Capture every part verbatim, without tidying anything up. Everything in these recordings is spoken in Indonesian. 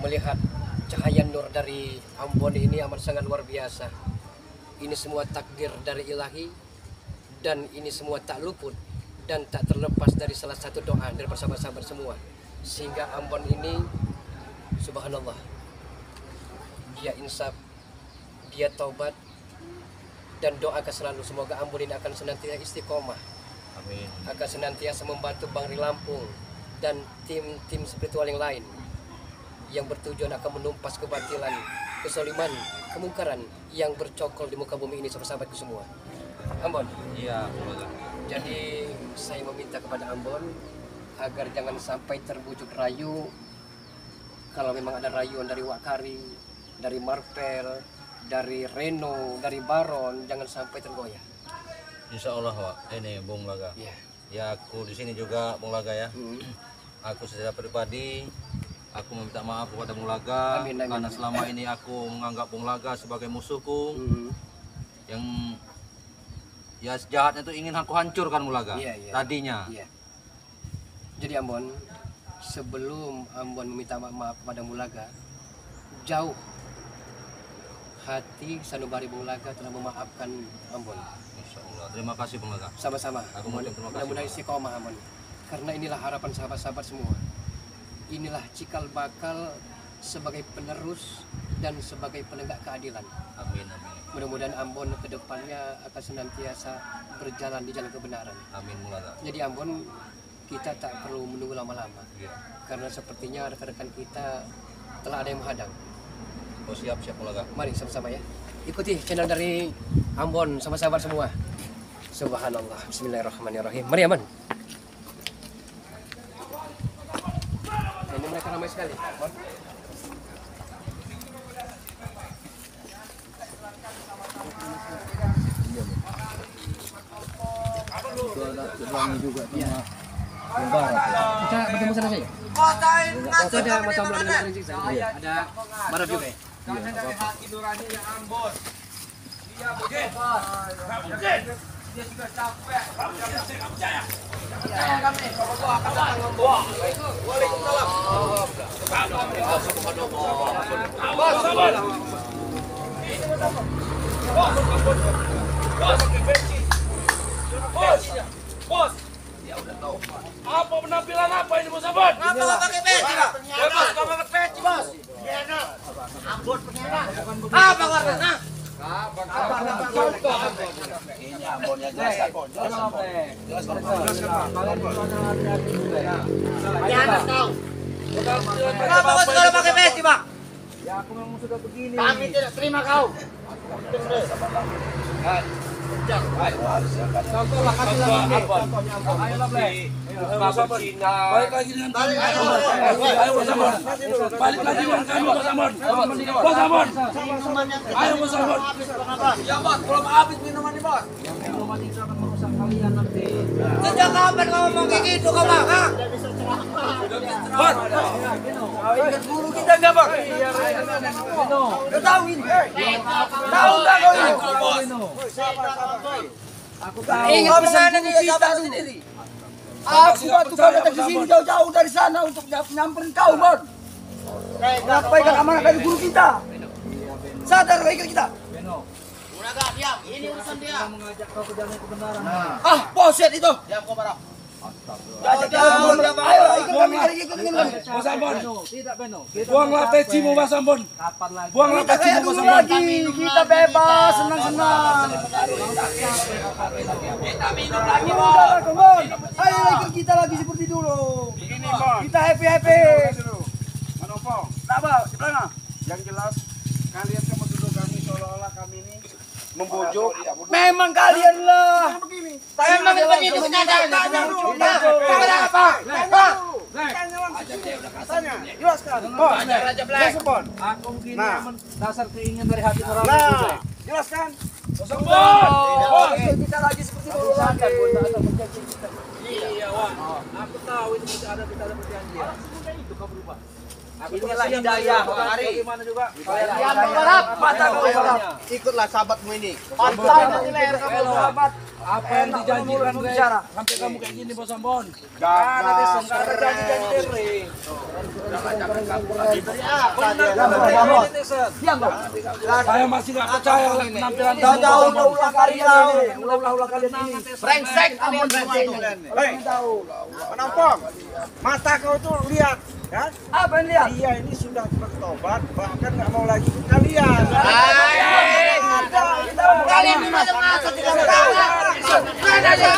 melihat cahaya nur dari Ambon ini amat sangat luar biasa. Ini semua takdir dari Ilahi, dan ini semua tak luput dan tak terlepas dari salah satu doa dari sahabat-sahabat semua. Sehingga Ambon ini, subhanallah, dia insaf, dia taubat, dan doakan selalu semoga Ambon ini akan senantiasa istiqomah. Amin. Akan senantiasa membantu Bang Rey Lampung dan tim-tim spiritual yang lain yang bertujuan akan menumpas kebatilan, kesoliman, kemungkaran yang bercokol di muka bumi ini, sahabat-sahabatku semua. Ambon. Iya. Jadi saya meminta kepada Ambon agar jangan sampai terbujuk rayu. Kalau memang ada rayuan dari Wakari, dari Marpel, dari Reno, dari Baron, jangan sampai tergoyah. Insya Allah, Wak. Ini Bung Laga. Iya. Ya, aku di sini juga Bung Laga ya. Hmm. Aku secara pribadi, aku meminta maaf kepada Bung Laga, amin, amin. Karena selama ini aku menganggap Bung Laga sebagai musuhku, hmm. yang ya sejahatnya itu ingin aku hancurkan Bung Laga ya, ya. Tadinya. Ya. Jadi Ambon, sebelum Ambon meminta maaf kepada Bung Laga, jauh hati sanubari Bung Laga telah memaafkan Ambon. Insya Allah. Terima kasih Bung Laga. Sama-sama. Aku mohon terima kasih. Mudah-mudahan istiqomah Ambon. Karena inilah harapan sahabat-sahabat semua. Inilah cikal bakal sebagai penerus dan sebagai penegak keadilan. Amin, amin. Mudah-mudahan Ambon kedepannya akan senantiasa berjalan di jalan kebenaran. Amin, mulana. Jadi Ambon kita tak perlu menunggu lama-lama, ya. Karena sepertinya rekan-rekan kita telah ada yang menghadang. Oh siap, siap mulana. Mari sama-sama ya. Ikuti channel dari Ambon sama sahabat semua. Subhanallah, bismillahirrahmanirrahim. Mari Aman. Ramai sekali. Juga ya. Kita bertemu sana saja. Itu ada macam ya. Ada Barat juga ya. Dia sudah capek. Bos, dia udah tahu. Apa penampilan apa ini, Bos Ambon? Kenapa pakai peci, Bos? Bos, enggak pakai peci, Bos. Enak. Ambon pengena. Apa warna? Nah. Kabar ini Ambonnya jelas kok. Jelas kok. Jelas kok. Kenapa kau selalu pakai peci, Bang? Ya aku memang sudah begini. Kami tidak terima kau. Contohlah kasih lagi. Ayolah, Bleh. Bapak Cina. Balik lagi dengan Balik lagi. Ayo, Bos Ambon. Balik lagi dengan kami, Bos Ambon. Bos Ambon. Ayo, Bos Ambon. Ya, Bos. Belum habis minuman nih, Bos. Minuman itu akan merusak kalian nanti. Sejak kapan kamu mau kayak gitu, kau, Bang? Sudah bisa ceramah. Bos. Kau ingat guru kita nggak, Bos? Udah tahu ini. Tahu nggak kau ini? Aku tahu. Ingat pesan kita sendiri. Aku waktu kau datang ke sini jauh-jauh dari sana untuk nyamperin kau, Bang. Kenapa ikan amanah dari guru kita? Sadar ikan kita. Udah gak, diam. Ini urusan dia. Mengajak kau ke jalan kebenaran. Ah, poset itu. Diam kau, Barang. Jauh-jauh. Ayo, ikut kami, ikut kami. Bos Ambon. Buanglah pecimu, Bos Ambon. Buanglah pecimu, Bos Ambon. Kita bebas, senang-senang. Kita minum lagi, Bos. Ayo, ikut kita lagi seperti dulu. Kita happy-happy. Menopong. Sabar, sebelah. Yang jelas, kalian semua duduk kami seolah-olah kami ini membujuk. Memang kalian lah. Memang seperti itu kenyataan. Tanya dulu. Tanya apa? Tanya langsung. Tanya. Jelaskan. Respon. Aku begini dasar keinginan dari hati orang. Nah, jelaskan. Kosong Bos. Kita lagi seperti dulu lagi. Iya, Wan. Aku tahu ini ada kita ada perjanjian. Itu kau berubah. Inilah hidayah, Pak Ari. Gimana juga? Kalian berharap ikutlah sahabatmu ini. Pantai nanti leher kamu sahabat. Apa yang dijanjikan oleh sampai kamu kayak gini, Bos Ambon? Jangan ada sengkar janji-janji diri. Jangan campur-campur lagi. Saya masih nggak percaya oleh penampilan kamu. Jangan ulah-ulah kalian, ulah-ulah kalian ini. Brengsek, Ambon brengsek. Hei, penampung, mata kau tuh lihat. Ya? Apa yang lihat? Dia ini sudah bertobat, bahkan nggak mau lagi kalian. Kalian ini macam-macam tidak tahu. Mana dia?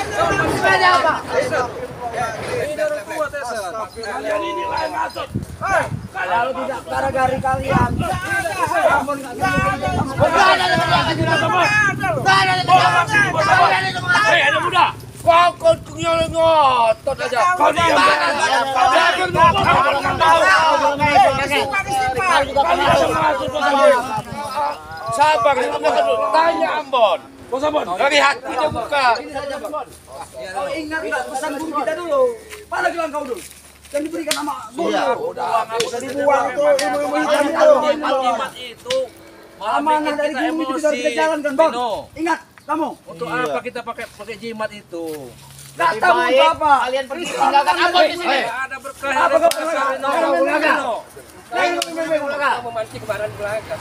Mana apa? Ini rumput teser. Kalian ini lain maksud. Kalau tidak gara-gara kalian. Ambon nggak mau. Berada di tengah. Hei, ada muda. Kau kau ngotot aja. Kau diam. Sabar, tanya Ambon. Bos Ambon, dari hati dia buka. Kau ingat nggak pesan guru kita dulu? Pada gelang kau dulu. Yang diberikan sama guru. Udah dibuang tuh ilmu-ilmu hitam itu. Kalimat itu amanah dari guru itu harus kita jalankan, Bang. Ingat. Kamu untuk iya. Apa kita pakai pakai jimat itu? Gak tahu untuk apa. Kalian pergi tinggalkan Ambon di sini. Ada berkah. Apa kau berkah? Kamu laga. Kamu laga. Kamu memancing kemarin belaka.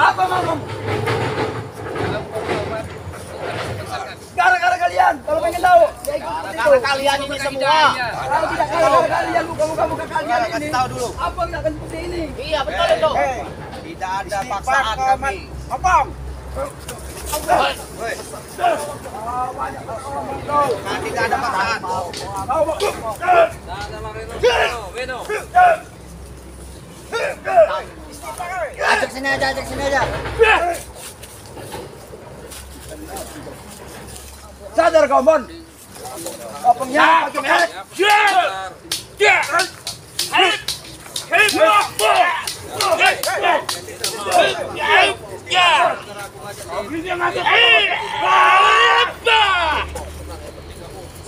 Apa kamu? Gara-gara kalian. Kalau pengen tahu, ya ikut itu. Kalian ini semua. Kalau tidak gara-gara kalian, buka-buka kalian ini. Tahu dulu. Apa nggak akan seperti ini? Iya betul itu. Tidak ada paksaan kami. Apa? Tidak ada paksaan. Ajak sini aja, ajak sini aja. Sadar kau, Mon. Opengnya, opengnya. Ya.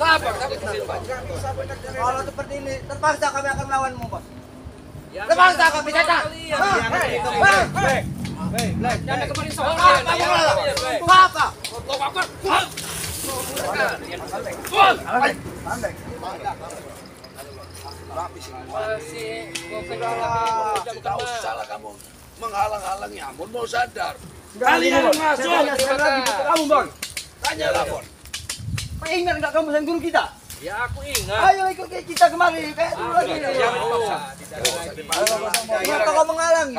Sabar, kalau seperti ini terpaksa kami akan melawanmu, Bos. Terpaksa kami datang. Tidak usah lah kamu menghalang-halangi Ambon mau sadar. Kalian masuk. Kamu, Bang. Tanyalah, Bang. Kau ingat nggak kamu pesan guru kita? Ya, aku ingat. Ayo ikut kita kemari. Kayak dulu lagi. Jangan dipaksa. Kenapa kau menghalangi?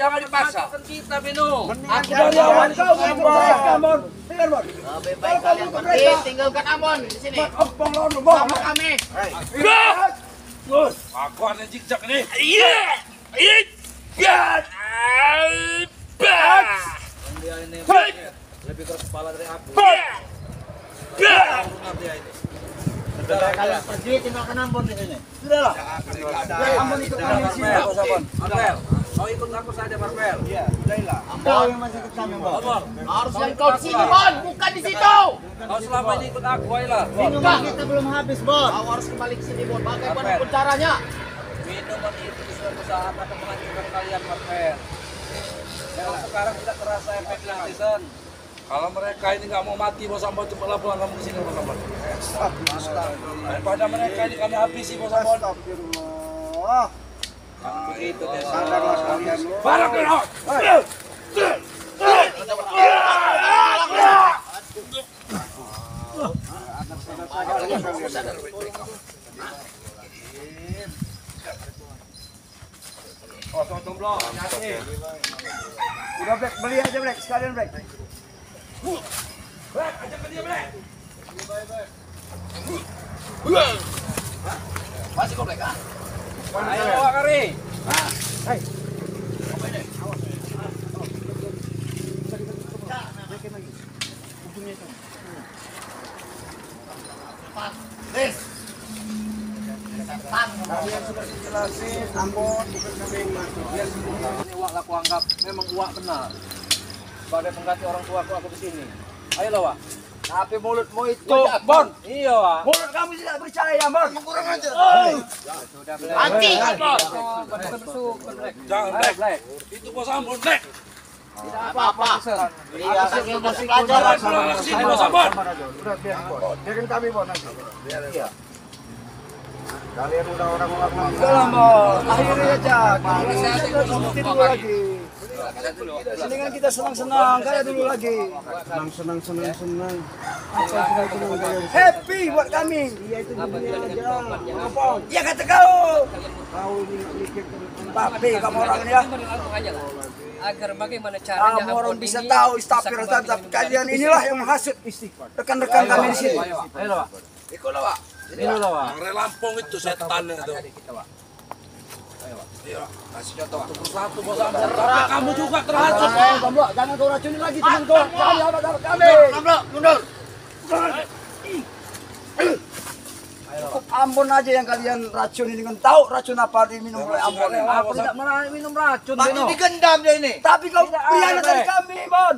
Jangan dipaksa. Kita, Beno. Aku dari awal kau nggak percaya, Ambon. Dengar, Bang. Lebih baik kalian pergi. Tinggalkan Ambon di sini. Opong lawan, Bang. Sama kami. Gus. Aku ada jejak nih. Iya. Iya. Gat, bat, lebih keras kepala dari aku. Gat, sudahlah kalian pergi tinggalkan Ambon di sini. Sudahlah. Ambon ikut kami di sini. Marvel, kau ikut aku saja Marvel. Iya, sudahlah. Kau yang masih ikut kami, Bang. Harusnya kau di sini, Bang, bukan di situ. Kau selama ini ikut aku, ayolah. Minuman kita belum habis, Bang. Kau harus kembali ke sini, Bang. Bagaimanapun caranya. Minuman itu suatu saat akan menghancurkan kalian, Marvel. Kalau sekarang tidak terasa efeknya, Hasan. Kalau mereka ini nggak mau mati, Bos Ambon, cepatlah pulang kamu ke sini, Bos Ambon. Daripada mereka ini kami habisi, Bos Ambon. Astagfirullah. Begitu, Hasan. Barang berhak. Kosong jumlah, nyati. Udah Black, beli aja Black, sekalian Black. Black, ajak dia Black. Masih kok Black, ah? Ayo, bawa kari. Hei. Cepat, please. Kalian sudah dijelasin, Ambon bukan kami yang masuk. Ini uak lah aku anggap, memang uak benar. Sebagai pengganti orang tua aku aku kesini. Ayolah, Wak. Tapi mulutmu itu, Bon. Iya, Pak. Mulut kamu tidak percaya, Bon. Kurang aja. Hati, Bon. Jangan, Lek. Itu bos Ambon, Lek. Tidak apa-apa. Iya, saya masih belajar. Sini, bos Ambon. Sudah, biar, Bon. Biarkan kami, Bon. Iya. Kalian udah orang ngomong. Udah, Bon. Akhirnya aja. Kita sudah ngomongin dulu lagi. Sini kan kita senang-senang, kayak dulu lagi. Senang-senang, senang-senang. Apa senang-senang? Happy buat kami. Iya itu dunia aja. Iya kata kau. Kau ini mikir tapi kamu orang ya. Agar bagaimana caranya kamu orang bisa tahu istighfar. Kalian inilah yang menghasut istighfar. Rekan-rekan kami di sini. Ayo Pak. Ikut lah Pak. Inilah Pak. Bang Rey Lampung itu setan itu. Iya, kasih contoh satu bos Ambon. Kamu juga terhasut. Jangan kau racuni lagi teman kau. Kami amat amat kami. Mundur. Cukup Ambon aja yang kalian racuni dengan tahu racun apa diminum oleh Ambon. Aku tidak minum racun. Tapi digendam dia ini. Tapi kau pengkhianatan kami, Bon.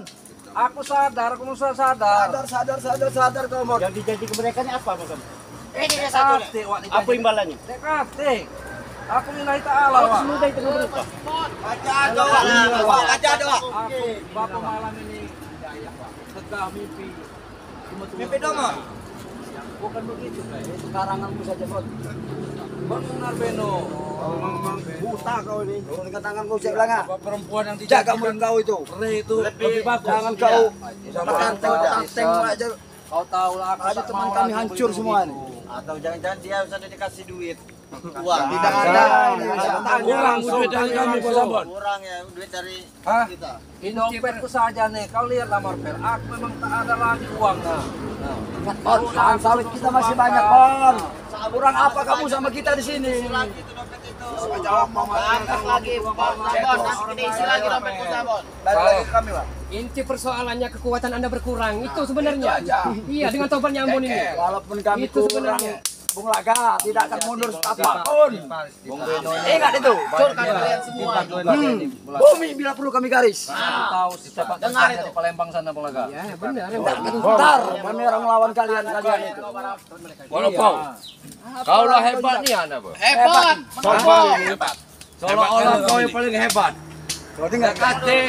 Aku sadar, aku sadar. Sadar, sadar, sadar, sadar kau, Bon. Yang dijanji keberekaannya apa, Bos? Ini satu. Apa imbalannya? T K T. Aku lillahi ta'ala wa semudah itu berapa? Baca doa, baca doa. Aku bapak malam ini setelah mimpi. Mimpi dongo? Bukan begitu, sekarang aku saja Bro. Bang Narbeno. Buta kau ini. Dengan tangan kau saya bilang perempuan yang tidak jaga mulut kau itu. Re itu lebih bagus. Jangan kau tenteng-tenteng aja. Kau tahu lah aku teman kami hancur semua ini. Atau jangan-jangan dia sudah dikasih duit. Uang tidak ada, kurang duit dari kami Bos Ambon. Kurang ya duit dari kita. Inoperku saja nih, kau lihat lah Morpel. Aku memang tak ada lagi uang lah. Bon, sawit kita masih banyak Bon. Kurang apa kamu sama kita di sini? Lagi itu dompet itu. Angkat lagi Bos Ambon. Nanti isi lagi dompet Bos Ambon. Balik lagi ke kami Pak. Inti persoalannya kekuatan Anda berkurang itu sebenarnya. Iya dengan tobatnya Ambon ini. Walaupun kami kurang. Bung Laga tidak akan mundur apapun. Ingat itu. Curkan kalian semua. Bumi bila perlu kami garis. Tahu siapa dengar itu Palembang sana Bung Laga. Iya benar. Bentar kami orang melawan kalian kalian itu. Walaupun kau lah hebat nih anak Bung. Hebat. Hebat. Seolah-olah kau yang paling hebat. Berarti enggak kate.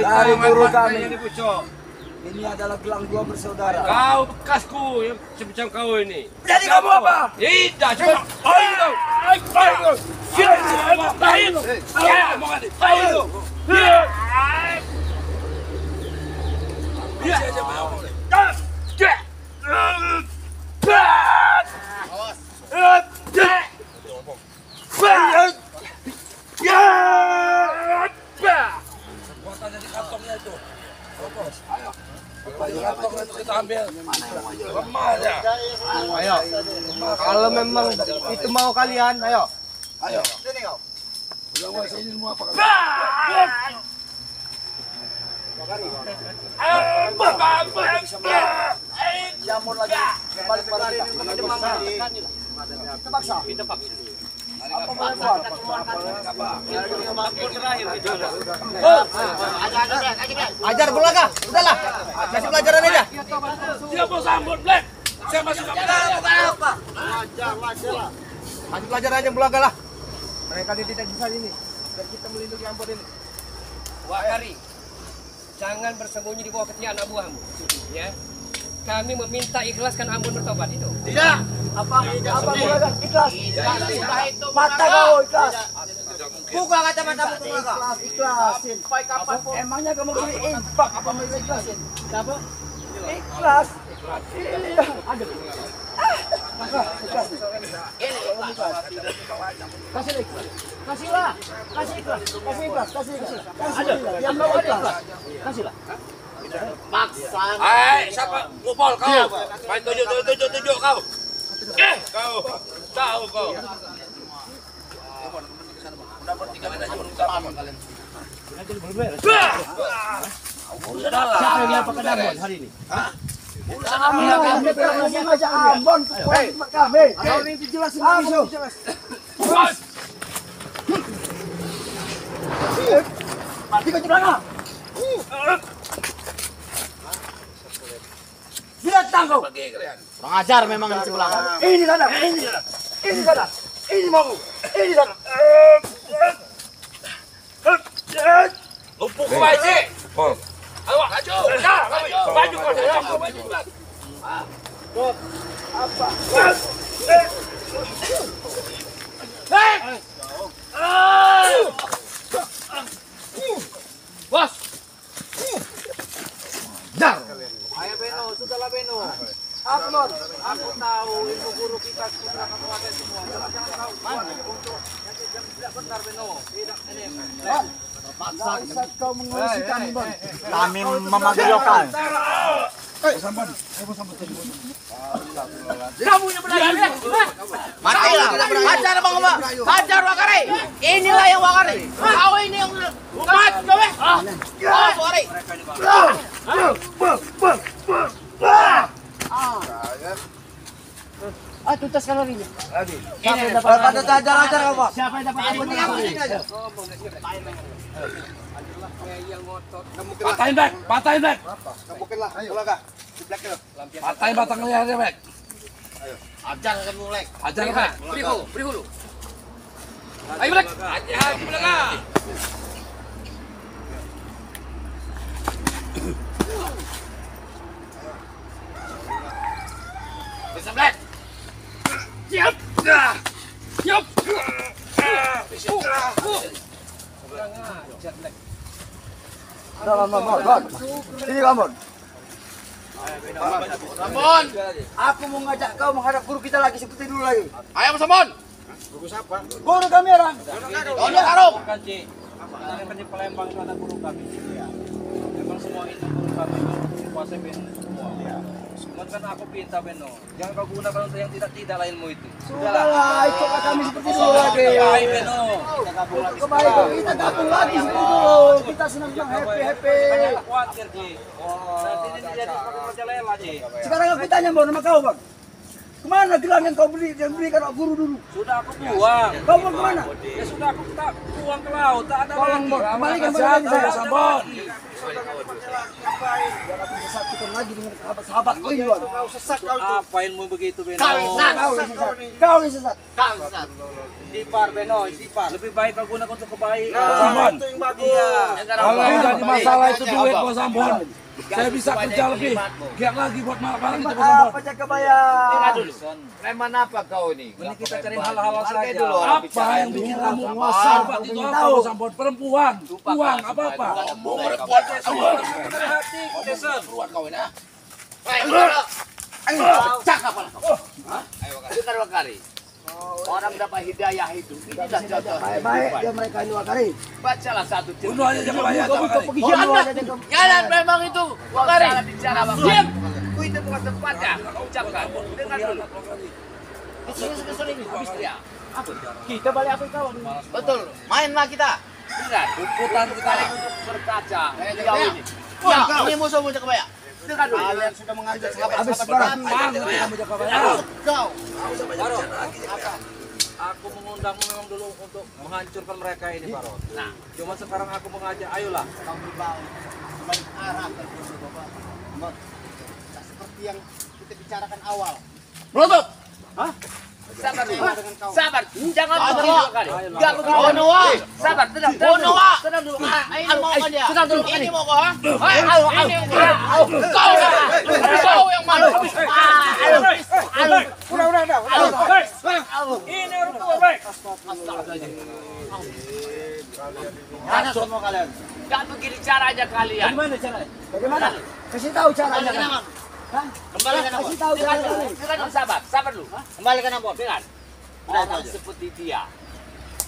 Dari guru kami. Ini adalah gelang dua bersaudara. Kau bekasku yang macam kau ini. Jadi kamu apa? Tidak cuma. Ayo, ayo, ayo. Siapa yang tahin? Siapa yang tahin? Tahin. Dia siapa yang tahin? Gas, gas, gas. Awas. Gas. Gas. Gas. Gas. Kuatan dari kantongnya itu. Ayo. Kita ambil lemah aja. Ayo. Kalau memang itu mau kalian, ayo. Ayo. Sini kau. Udah sini semua apa kalian? Jamur lagi. Balik balik. Terpaksa. Terpaksa. Apa masalah? Ajar Bung Laga, udahlah, kasih pelajaran aja. Dia mau sambut Black, saya masih nggak pelajaran apa? Ajar lah, kasih pelajaran aja Bung Laga lah. Mereka tidak bisa ini, dan kita melindungi Ambon ini. Wakari, jangan bersembunyi di bawah ketiak anak buahmu, ya. Kami meminta ikhlaskan Ambon bertobat itu. Tidak. Apa? Apa Bulaga? Ikhlas. Mata kau ikhlas. Buka kacamata Bulaga. Ikhlas, ikhlasin. Sampai kapanpun. Emangnya kamu beri infak apa mau ikhlasin? Siapa? Ikhlas. Iya. Ada. Masa ikhlas. Ini ikhlas. Kasih ikhlas. Kasihlah. Kasih ikhlas. Kasih ikhlas. Kasih ikhlas. Ada. Yang mau ikhlas. Kasihlah. Maksa. Eh, siapa? Ngopol kau. Main tunjuk, tunjuk, tunjuk kau. Eh, kau. Tahu kau. Udah bertiga kali aja udah sama kalian. Siapa yang dapat Ambon hari ini? Hah? Udah ambil aja Ambon ke kami. Kau ini dijelasin langsung. Bos. Mati kau jurang. Hah? Tidak! kau. Kurang ajar memang di sebelah. Ini sana, ini sana, ini sana, ini mau, ini sana. Lumpuh kau aja. Ayo, maju, maju, maju, maju. Apa? Hei! Bos! Dar! Ayo Beno, sudahlah Beno. Upload. Aku tahu ilmu guru kita sudah kamu pakai semua. Jangan tahu. Untuk nanti jam tidak benar Beno. Tidak ini. Terpaksa kau mengurusi kami, Bon. Kami memakai lokal. Eh, sampan, kamu sampan tadi. Kamu yang benar. Matilah. Hajar bang, hajar Wakari. Inilah yang Wakari. Kau ini yang umat, kau eh. Ah, Wakari. Ah, tuntas kalorinya. Ini dapat hajar-hajar kau, Pak. Siapa yang dapat hajar? Patahin back, patahin back. Kabukinlah, Bulaga. Patahin batang lehernya back. Ayo. Ajar akan mulai. Ajar back. Beri hulu, beri hulu. Ayo back. Ajar Bulaga. Bisa back. Siap. Siap. Ajar back. Dalam Ambon, ini Ambon. Ambon, aku mau ngajak kau menghadap guru kita lagi seperti dulu lagi. Ayo Ambon. Guru siapa? Guru kami orang. Dono Harum. Karena penyelembang itu ada guru kami. Memang semua itu guru kami. Kuasai Beno semua. Semua kan aku pinta Beno. Jangan kau gunakan untuk yang tidak-tidak lainmu itu. Sudahlah, ikutlah kami seperti dulu lagi. Baik Beno. Kembali kita gabung lagi seperti dulu. Kita senang-senang happy-happy. Banyak khawatir Ji. Nanti ini jadi seperti majalela Ji. Sekarang aku tanya Bang sama kau Bang. Kemana gelang yang kau beli yang berikan guru dulu? Sudah aku buang. Kau mau kemana? Ya sudah aku tak buang ke laut. Tak ada lagi. Kembalikan barang saya Sambon. Sesatkan lagi dengan sahabat-sahabat kau itu. Kau sesat kau itu. Apain mau begitu Beno? Kau sesat. Kau sesat. Kau sesat. Istighfar Beno, istighfar. Lebih baik kau gunakan untuk kebaikan. Sambon. Kalau jadi masalah itu duit kau Sambon. Saya bisa kerja lebih. Giat lagi buat malam-malam kita bersama. Apa jaga bayar? Dengar dulu. Preman apa kau ini? Ini kita cari hal-hal saja. Apa yang bikin kamu nguasa? Itu tahu sambut perempuan. Uang apa-apa. Ngomong perempuan. Dari hati. Jason. Perempuan kau ini. Ayo. Cak apa kau? Ayo Wakari. Orang dapat hidayah itu. Baik-baik dia mereka ini Wakari. Bacalah satu cerita. Bunuh aja jangan bayar. Jalan memang itu Wakari. Diam. Itu bukan tempatnya. Ucapkan. Dengar dulu. Kesini-kesini ini. Habis dia. Kita balik apa kawan? Betul. Mainlah kita. Dengar. Hukutan kita untuk berkaca. Ini musuh-musuh kebaya. Kalian sudah mengajak sahabat-sahabat berkami. Kau aku mengundangmu memang dulu untuk menghancurkan mereka ini Baron. Nah, cuma sekarang aku mengajak, ayolah kamu berbalik kembali ke arah Bapak. Bapak, seperti yang kita bicarakan awal. Melutup! Hah? Sabar, sabar, jangan bergerak kali. Gak bergerak. Bonoa, sabar, tenang, Bonoa, tenang dulu. Tenang dulu. Ini mau kau? Ayo, ayo, ayo. Kau, kau yang malu. Ayo, ayo, udah, udah, udah. Ini orang tua baik. Mana semua kalian? Gak begini caranya kalian. Bagaimana caranya? Bagaimana? Kasih tahu caranya. Kembalikan Ambon. Dengarkan sahabat, sahabat dulu. Kembalikan Ambon, dengar. Orang seperti dia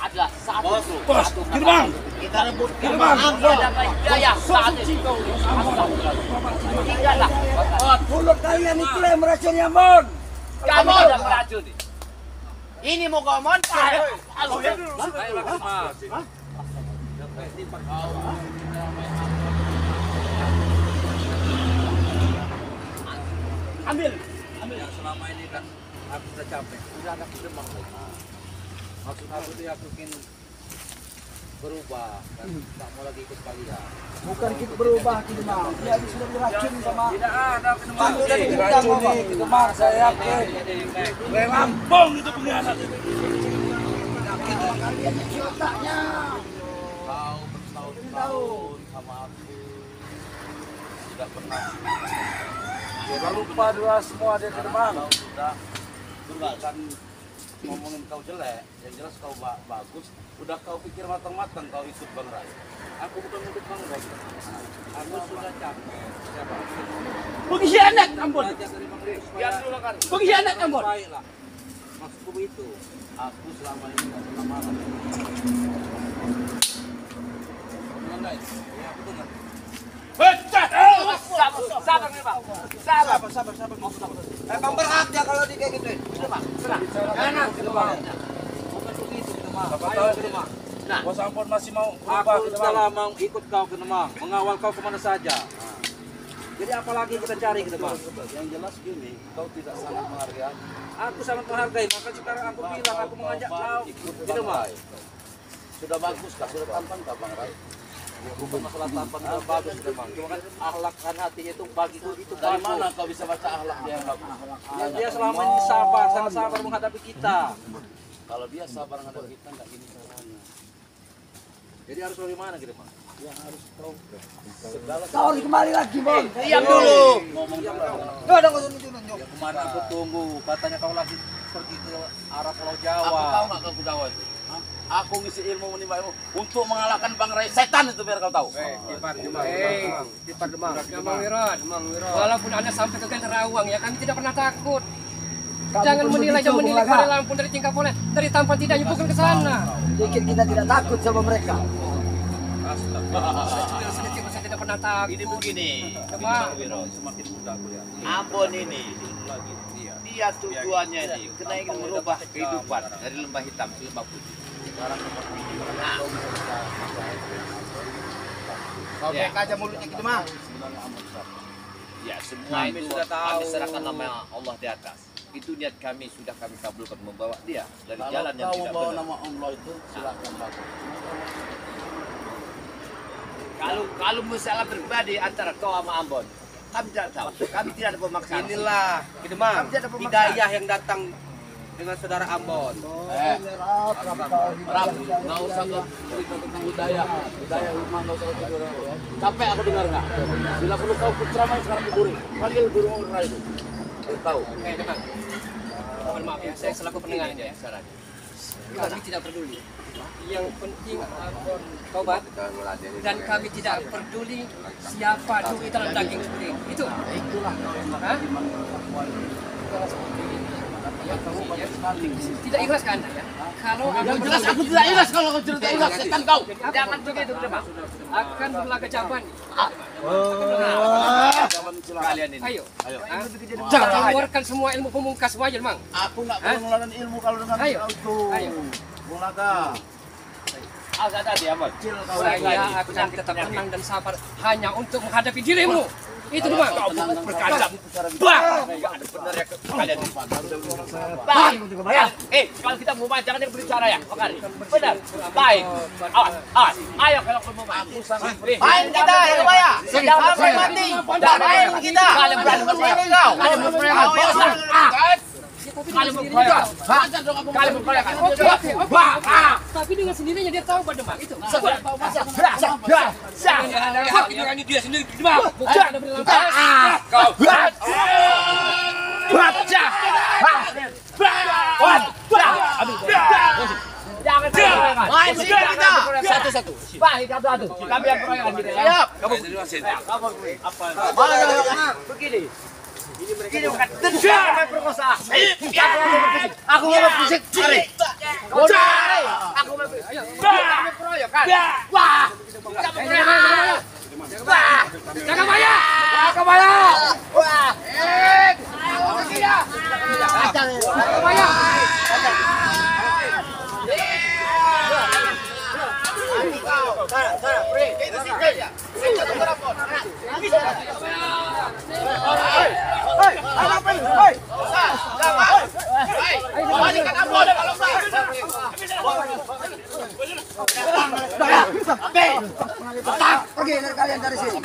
adalah satu satu gerbang. Kita rebut gerbang. Dia dapat daya saat ini. Tinggallah. Mulut kalian itu yang meracuni Ambon. Kamu yang meracuni. Ini mau kau Ambon? Ayo, ayo, ayo. Ambil, ambil. Yang selama ini kan aku sudah capek, sudah ada demam. Maksud aku dia aku ingin berubah dan tak mau lagi ikut kalian. Bukan kita berubah kita mah, dia disuruh diracun sama. Tidak ada penemuan dari diracuni kita mah saya ke Rey Lampung itu pengkhianat. Kalian ceritanya kau bertahun-tahun sama aku tidak pernah. Jangan lupa dua semua dia ke depan. Sudah bukan ngomongin kau jelek, yang jelas kau bagus. Udah kau pikir matang-matang kau ikut Bang Rey. Aku bukan ikut Bang Rey. Aku sudah capek. Pengkhianat Ambon. Biar dulu kan. Pengkhianat Ambon. Baiklah. Maksudku itu, aku selama ini tidak pernah marah. Dengar, ya aku dengar. Betul. Sabar, sabar nih Pak. Sabar, sabar, sabar. Mau sabar. Emang berhak ya kalau di kayak gituin. Sudah Pak, serah. Enak gitu Bang. Bapak tahu Kenemang. Nah, bos Ambon masih mau berubah Kenemang. Aku telah mau ikut kau Kenemang, mengawal kau kemana saja. Nah. Jadi apalagi kita cari Kenemang. Yang jelas gini, kau tidak sangat menghargai. Aku sangat menghargai, maka sekarang aku bilang nah, aku mengajak kau Kenemang. Sudah bagus kah? Sudah tampan kah Bang Rey? Bukan masalah tampan kah bagus Kenemang. Cuma kan akhlak dan hatinya itu bagiku itu. Dari mana kau bisa baca akhlak dia? Dia selama ini sabar, sangat sabar menghadapi kita. Kalau dia sabar ngadep kita nggak gini caranya. Jadi harus dari mana gitu Pak? Ya harus tahu. Kau kembali lagi Bang. Diam dulu. Ngomong dulu. Enggak ada kau tunjuk-tunjuk. Ya kemana aku tunggu. Katanya kau lagi pergi ke arah Pulau Jawa. Aku tahu nggak ke Jawa itu? Aku ngisi ilmu menimba ilmu untuk mengalahkan Bang Rey setan itu biar kau tahu. Eh, Kipat Demang. Eh, Kipat Demang. Demang Wiran, Demang Wiran. Walaupun Anda sampai ke Karawang ya kami tidak pernah takut. Jangan menilai dan menilai Rey Lampung dari tingkah boleh, dari tampan tidaknya bukan ke sana. Dikit kita tidak takut sama mereka. Sedikit saya tidak pernah takut. Ini begini, semakin muda kuliah. Ambon ini, dia tujuannya ini, kena ingin merubah kehidupan dari lembah hitam ke lembah putih. Kau bek aja mulutnya gitu mah. Ya semua itu kami serahkan nama Allah di atas. Itu niat kami sudah kami kabulkan membawa dia dari kalau jalan yang tidak benar. Nama Allah itu silakan nah. Kalau kalau masalah pribadi antara kau sama Ambon, kami tidak tahu. Kami tidak ada pemaksaan. Inilah Kenemang hidayah yang datang dengan saudara Ambon. Eh, Rap, nggak usah cerita tentang hidayah, hidayah rumah nggak usah cerita. Capek aku dengar nggak? Bila perlu kau ceramah sekarang di guru, panggil guru orang itu. Tahu. Eh, Demang. Mohon maaf ya, saya selaku pendengar aja ya sekarang. Kami tidak peduli. Yang penting Ambon tobat dan kami tidak peduli siapa duri dalam daging kambing. Itu. Itulah. Hah? Tidak ikhlas kan Anda ya? Kalau aku jelas aku tidak ikhlas kalau kau cerita ikhlas setan kau. Jangan begitu, Demang. Akan berlaga jawaban. Kalian ini. Ayo. Ayo. Jangan keluarkan semua ilmu pemungkas semua aja, Demang. Aku enggak perlu ngeluarin ilmu kalau dengan itu. Ayo. Bung Laga. Awas ada dia, Bang. Saya akan tetap tenang dan sabar hanya untuk menghadapi dirimu. Itu Demang. Berkadang. Bang. Enggak ada benar ya kalian. Bang. Eh, kalau kita mau main jangan yang berbicara ya. Oke. Benar. Baik. Awas. Awas. Ayo kalau mau main. Main kita ya, Pak ya. Sampai mati. Main kita. Kalian berani berperang kau. Kalian berperang. Kalian berperang. Kalian berperang. Bang. Tapi dengan sendirinya dia tahu Pak Demang itu. Tahu masa. Hak nurani dia sendiri Demang. Kau baca satu-satu kami yang proyekan kita ya begini ini mereka bukan perkosaan aku mau fisik tarik aku mau proyekan wah jangan maya jangan maya wah Hey, hey, hey, Pergi dari kalian dari sini.